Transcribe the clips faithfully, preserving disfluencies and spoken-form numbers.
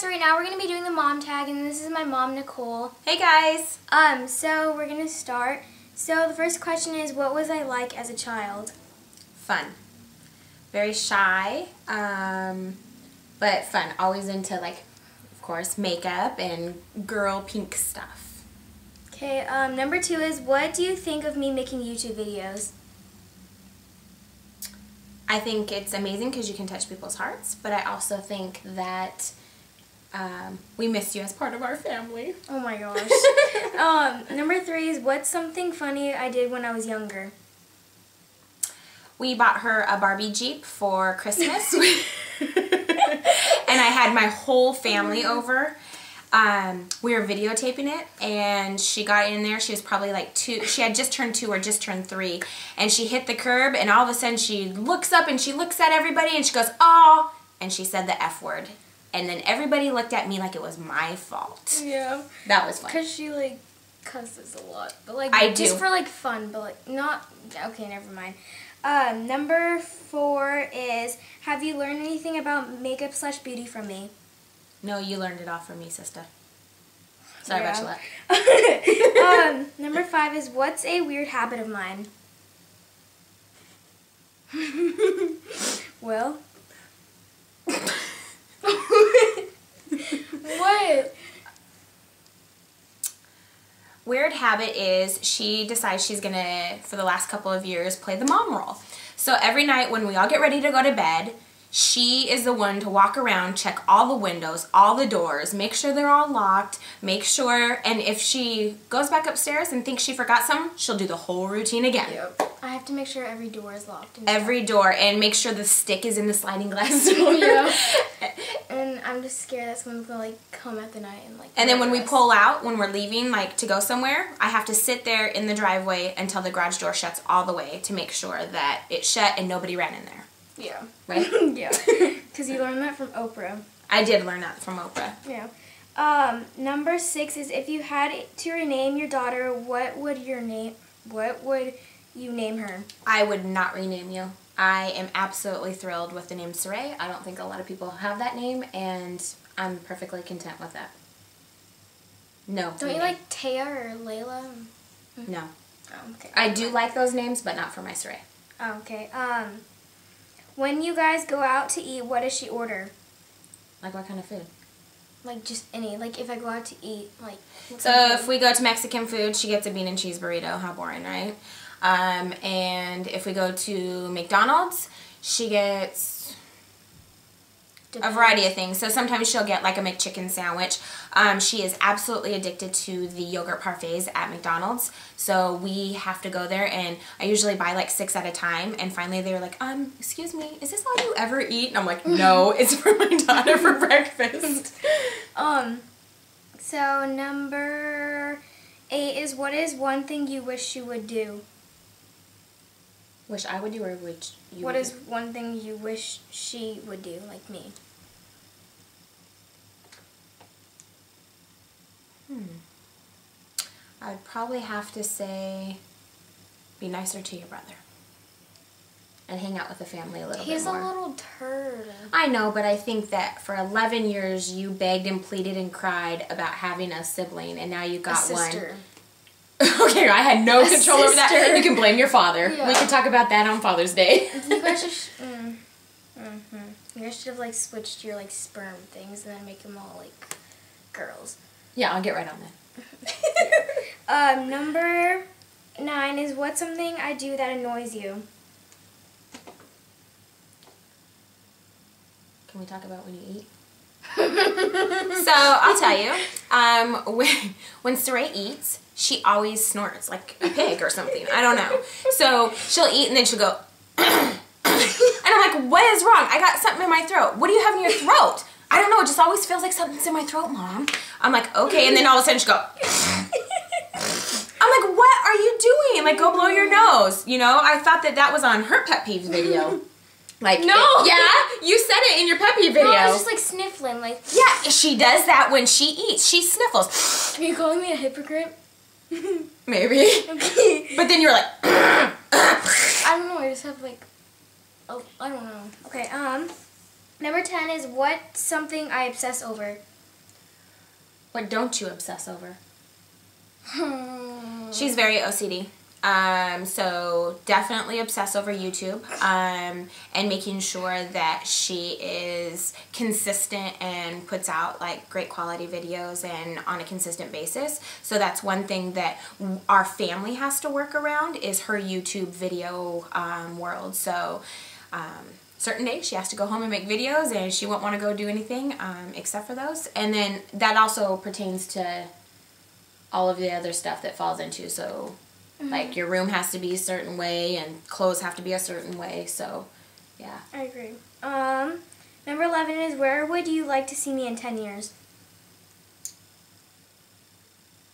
so right now we're going to be doing the mom tag, and this is my mom, Nicole. Hey guys! Um, so we're going to start. So the first question is, what was I like as a child? Fun. Very shy, um, but fun. Always into, like, of course, makeup and girl pink stuff. Okay, um, number two is, what do you think of me making YouTube videos? I think it's amazing because you can touch people's hearts, but I also think that um, we miss you as part of our family. Oh my gosh. um, number three is, what's something funny I did when I was younger? We bought her a Barbie Jeep for Christmas, and I had my whole family over. Um, we were videotaping it, and she got in there. She was probably like two. She had just turned two or just turned three, and she hit the curb, and all of a sudden she looks up and she looks at everybody, and she goes, "Oh," and she said the F word, and then everybody looked at me like it was my fault. Yeah, that was fun. Cause she like cusses a lot, but like I just do. For like fun, but like not. Okay, never mind. Um, number four is, have you learned anything about makeup slash beauty from me? No, you learned it all from me, sister. Sorry yeah. about your luck. um, number five is, what's a weird habit of mine? Well. What? Weird habit is, she decides she's going to, for the last couple of years, play the mom role. So every night when we all get ready to go to bed, she is the one to walk around, check all the windows, all the doors, make sure they're all locked, make sure, and if she goes back upstairs and thinks she forgot something, she'll do the whole routine again. Yep. I have to make sure every door is locked. Every door, and make sure the stick is in the sliding glass door. Yeah. And I'm just scared that someone's gonna like come at the night and like. And then when us. we pull out, when we're leaving, like to go somewhere, I have to sit there in the driveway until the garage door shuts all the way to make sure that it shut and nobody ran in there. Yeah. Right? Yeah. Because you learned that from Oprah. I did learn that from Oprah. Yeah. Um, number six is, if you had to rename your daughter, what would your name, what would you name her? I would not rename you. I am absolutely thrilled with the name Sarai. I don't think a lot of people have that name, and I'm perfectly content with that. No. Don't rename. You like Taya or Layla? No. Oh, okay. I do like those names, but not for my Sarai. Oh, okay. Um... When you guys go out to eat, what does she order? Like what kind of food? Like just any. Like if I go out to eat, like. So if we go to Mexican food, she gets a bean and cheese burrito. How boring, right? Um, and if we go to McDonald's, she gets Depends. a variety of things. So sometimes she'll get like a McChicken sandwich. Um, she is absolutely addicted to the yogurt parfaits at McDonald's. So we have to go there, and I usually buy like six at a time, and finally they were like, um, excuse me, is this all you ever eat? And I'm like, no, it's for my daughter for breakfast. Um, so number eight is, what is one thing you wish you would do? Wish I would do or would you What would is do? one thing you wish she would do, like me? Hmm. I'd probably have to say, be nicer to your brother. And hang out with the family a little He's bit more. He's a little turd. I know, but I think that for eleven years you begged and pleaded and cried about having a sibling, and now you got a sister. one. Okay, I had no a control sister. over that. You can blame your father. Yeah. We can talk about that on Father's Day. You guys should, mm, mm-hmm. you guys should have like switched your like sperm things and then make them all like girls. Yeah, I'll get right on that. um, number nine is, what's something I do that annoys you? Can we talk about when you eat? So, I'll tell you. Um, when, when Sarai eats, she always snorts like a pig or something. I don't know. So, she'll eat and then she'll go, and I'm like, what is wrong? I got something in my throat. What do you have in your throat? I don't know, it just always feels like something's in my throat, Mom. I'm like, okay, and then all of a sudden she go. I'm like, what are you doing? Like, go blow your nose, you know? I thought that that was on her pet peeves video. Like, no. It, yeah, you said it in your pet peeve video. No, I was just like sniffling, like. Yeah, she does that when she eats. She sniffles. Are you calling me a hypocrite? Maybe. Okay. But then you're like. I don't know, I just have like, oh, I don't know. Okay, um. Number ten is, what's something I obsess over? What don't you obsess over? Hmm. She's very O C D. Um, so definitely obsess over YouTube, um, and making sure that she is consistent and puts out like great quality videos and on a consistent basis. So that's one thing that our family has to work around is her YouTube video um, world. So um, certain days she has to go home and make videos and she won't want to go do anything um, except for those. And then that also pertains to all of the other stuff that falls into. So like your room has to be a certain way and clothes have to be a certain way, so yeah. I agree. Um, number eleven is, where would you like to see me in ten years?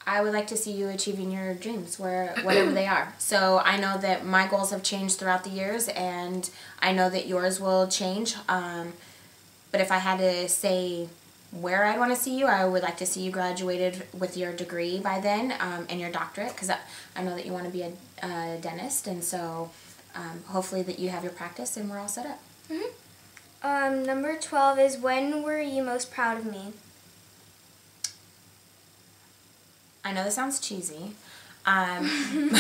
I would like to see you achieving your dreams, where whatever they are. So I know that my goals have changed throughout the years and I know that yours will change. Um, but if I had to say where I'd want to see you, I would like to see you graduated with your degree by then, um, and your doctorate, because I, I know that you want to be a, a dentist, and so um, hopefully that you have your practice and we're all set up. Mm-hmm. Um, number twelve is, when were you most proud of me? I know this sounds cheesy. Um,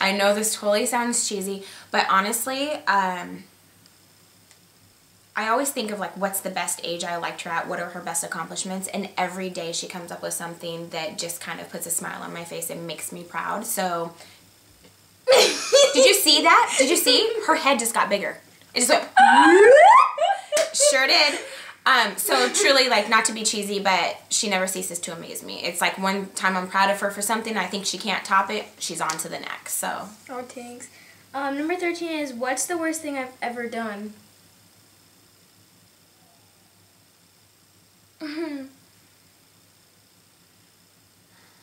I know this totally sounds cheesy, but honestly, um, I always think of like, what's the best age I liked her at, what are her best accomplishments, and every day she comes up with something that just kind of puts a smile on my face and makes me proud. So, did you see that? Did you see? Her head just got bigger. It just went, sure did. Um, so truly, like, not to be cheesy, but she never ceases to amaze me. It's like one time I'm proud of her for something, I think she can't top it, she's on to the next, so. Oh, thanks. Um, number thirteen is, what's the worst thing I've ever done? Mm-hmm.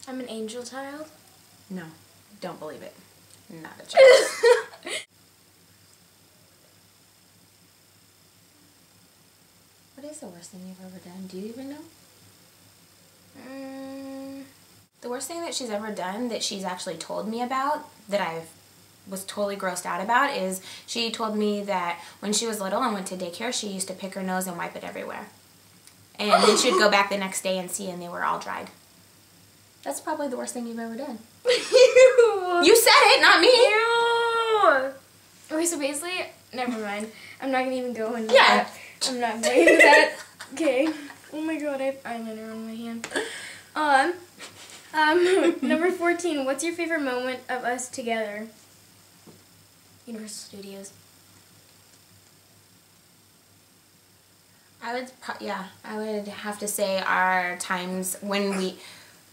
I'm an angel child? No, don't believe it. Not a child. What is the worst thing you've ever done? Do you even know? Mm. The worst thing that she's ever done that she's actually told me about that I've was totally grossed out about is she told me that when she was little and went to daycare, she used to pick her nose and wipe it everywhere. And then she'd go back the next day and see, and they were all dried. That's probably the worst thing you've ever done. You said it, not me. Ew. Okay, so basically, never mind. I'm not going to even go into yeah. that. I'm not going into that. Okay. Oh my god, I have eyeliner on my hand. Um, um, number fourteen, what's your favorite moment of us together? Universal Studios. I would, yeah, I would have to say our times when we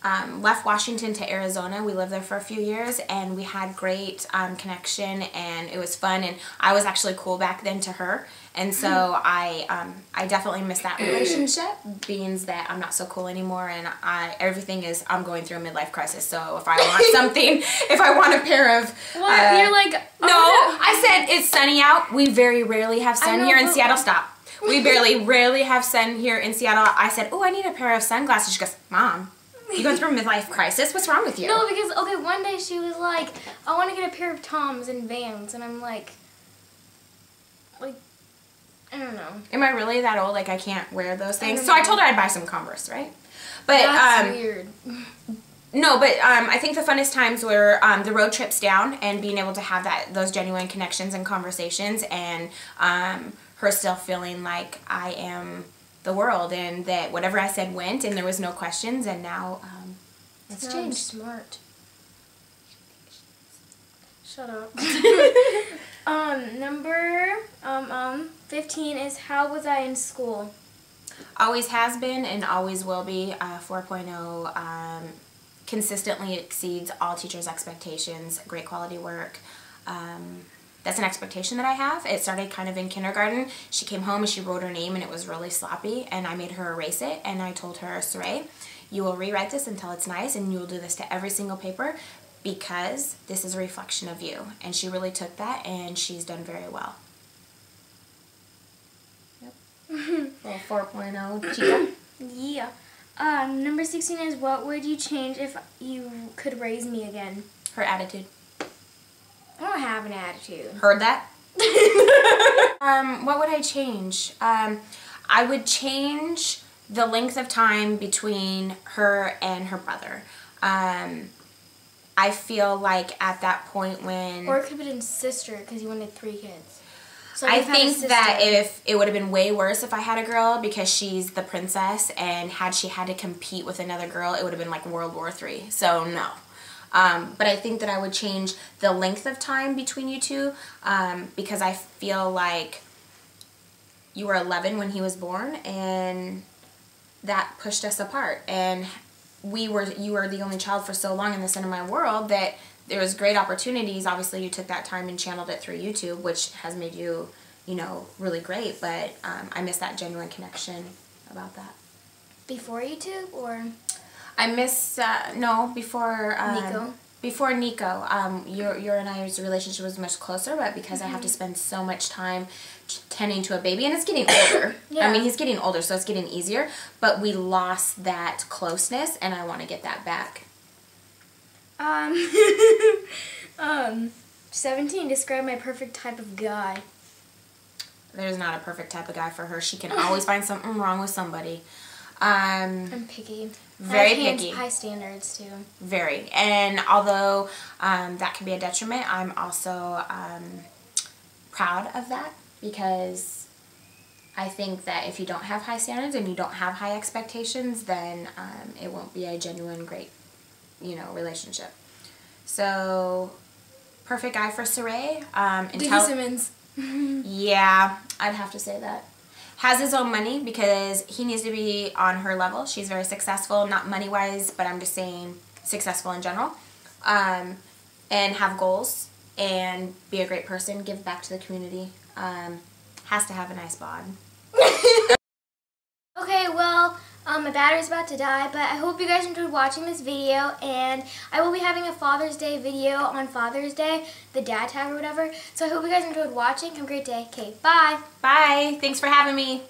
um, left Washington to Arizona. We lived there for a few years, and we had great um, connection, and it was fun. And I was actually cool back then to her, and so I, um, I definitely miss that relationship. Being that I'm not so cool anymore, and I everything is I'm going through a midlife crisis. So if I want something, if I want a pair of, what uh, you're like? No, oh, I said it's sunny out. We very rarely have sun know, here in Seattle. Stop. We barely, rarely have sun here in Seattle. I said, oh, I need a pair of sunglasses. She goes, Mom, you going through a midlife crisis? What's wrong with you? No, because, okay, one day she was like, I want to get a pair of Toms and Vans. And I'm like, like, I don't know. Am I really that old? Like, I can't wear those things? I so I told her I'd buy some Converse, right? But, That's um, weird. No, but um, I think the funnest times were um, the road trips down and being able to have that those genuine connections and conversations and um, her still feeling like I am the world and that whatever I said went and there was no questions and now um, it's now changed. I'm smart. Shut up. um, number um, um, fifteen is, how was I in school? Always has been and always will be. Uh, four point oh. Um, consistently exceeds all teachers' expectations, great quality work. Um, that's an expectation that I have. It started kind of in kindergarten. She came home and she wrote her name and it was really sloppy and I made her erase it and I told her, Sarai, you will rewrite this until it's nice and you will do this to every single paper because this is a reflection of you. And she really took that and she's done very well. Yep. Little four point oh cheetah. Yeah. Um, number sixteen is, what would you change if you could raise me again? Her attitude. I don't have an attitude. Heard that? Um, what would I change? Um, I would change the length of time between her and her brother. Um, I feel like at that point when... Or it could have been sister because you wanted three kids. So I think that if it would have been way worse if I had a girl, because she's the princess, and had she had to compete with another girl, it would have been like World War Three. So no. Um, but I think that I would change the length of time between you two, um, because I feel like you were eleven when he was born, and that pushed us apart. And we were you were the only child for so long in the center of my world that there was great opportunities. Obviously, you took that time and channeled it through YouTube, which has made you, you know, really great. But um, I miss that genuine connection about that. Before YouTube, or? I miss, uh, no, before um, Nico. Before Nico, um, your, your and I's relationship was much closer, but because mm-hmm. I have to spend so much time tending to a baby, and it's getting older. Yeah. I mean, he's getting older, so it's getting easier, but we lost that closeness, and I want to get that back. Um, um, seventeen, describe my perfect type of guy. There's not a perfect type of guy for her. She can always find something wrong with somebody. Um, I'm picky. Very picky. High standards, too. Very. And although um, that can be a detriment, I'm also um, proud of that, because I think that if you don't have high standards and you don't have high expectations, then um, it won't be a genuine great, you know, relationship. So, perfect guy for Sarai. Um, Diggy Simmons. Yeah, I'd have to say that. Has his own money, because he needs to be on her level. She's very successful, not money-wise, but I'm just saying successful in general. Um, and have goals, and be a great person, give back to the community. Um, has to have a nice bond. Okay, well, um, my battery's about to die, but I hope you guys enjoyed watching this video, and I will be having a Father's Day video on Father's Day, the dad tag or whatever. So I hope you guys enjoyed watching. Have a great day. Okay, bye. Bye. Thanks for having me.